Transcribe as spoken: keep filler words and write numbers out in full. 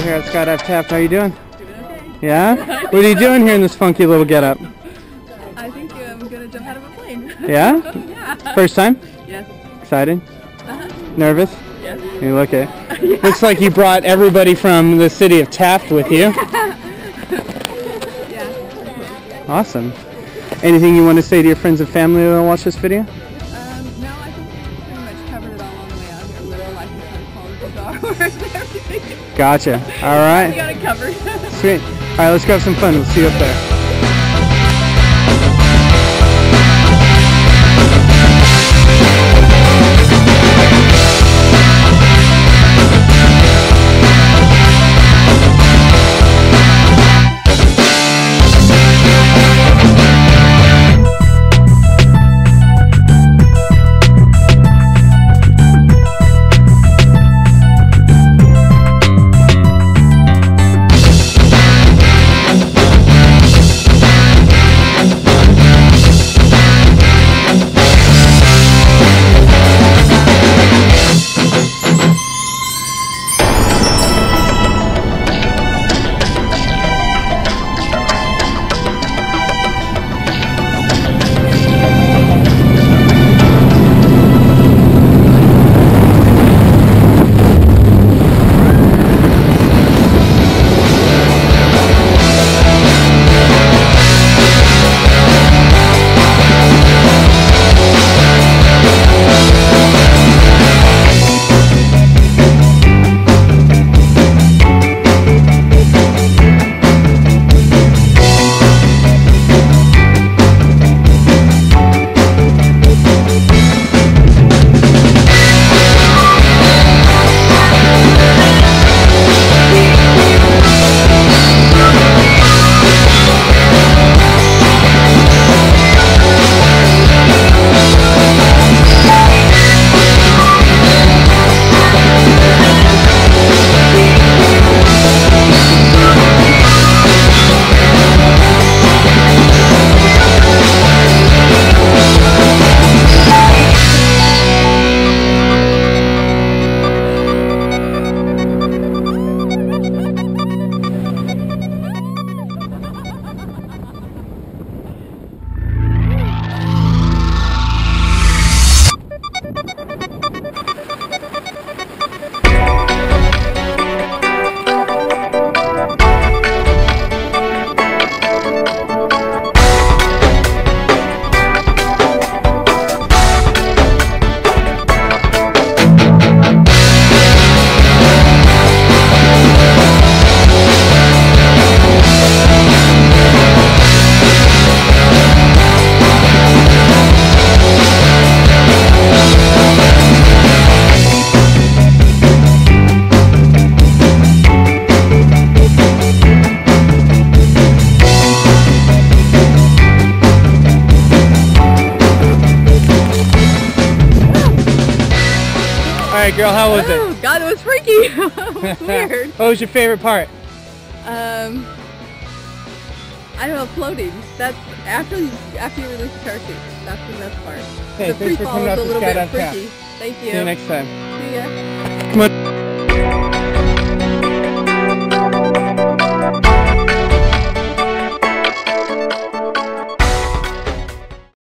Taft here at Skydive Taft. How you doing? Doing okay. Yeah? What are you doing here in this funky little getup? I think I'm gonna jump out of a plane. Yeah? Yeah. First time? Yes. Excited? Uh-huh. Nervous? Yes. You look it. Yeah. Looks like you brought everybody from the city of Taft with you. Yeah. Awesome. Anything you want to say to your friends and family that watch this video? Gotcha. All right. We got it covered. Sweet. All right, let's go have some fun. We'll see you up there. Alright girl, how was it? Oh god, it was freaky! It was weird. What was your favorite part? Um, I don't know, floating. That's after you, after you release the parachute. That's the best part. Hey, the free fall was a little bit freaky. Thank you. See you next time. See ya.